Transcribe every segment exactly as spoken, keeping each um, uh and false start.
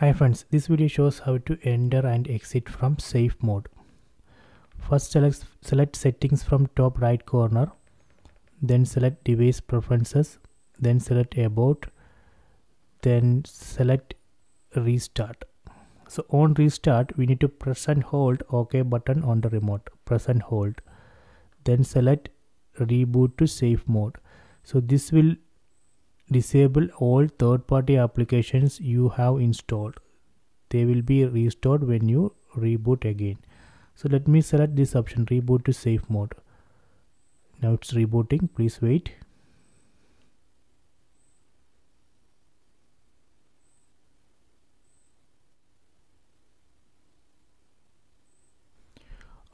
Hi friends, this video shows how to enter and exit from safe mode. First select, select settings from top right corner, then select device preferences, then select about, then select restart. So on restart we need to press and hold OK button on the remote, press and hold. Then select reboot to safe mode. So this will disable all third-party applications you have installed. They will be restored when you reboot again. So let me select this option, reboot to safe mode. Now it's rebooting, please wait.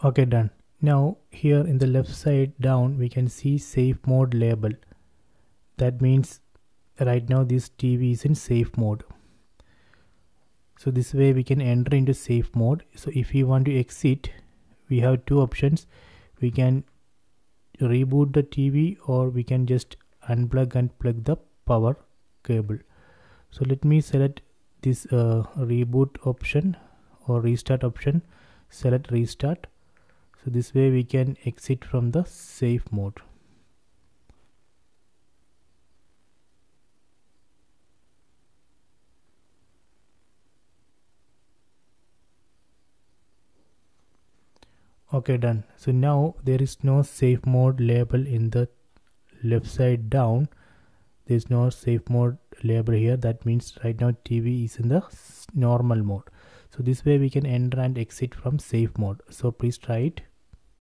Okay, done. Now here in the left side down we can see safe mode label. That means right now this T V is in safe mode. So this way we can enter into safe mode. So if we want to exit, we have two options. We can reboot the T V or we can just unplug and plug the power cable. So let me select this uh, reboot option or restart option, select restart. So this way we can exit from the safe mode. Okay, done. So now there is no safe mode label in the left side down. There is no safe mode label here. That means right now T V is in the normal mode. So this way we can enter and exit from safe mode. So please try it.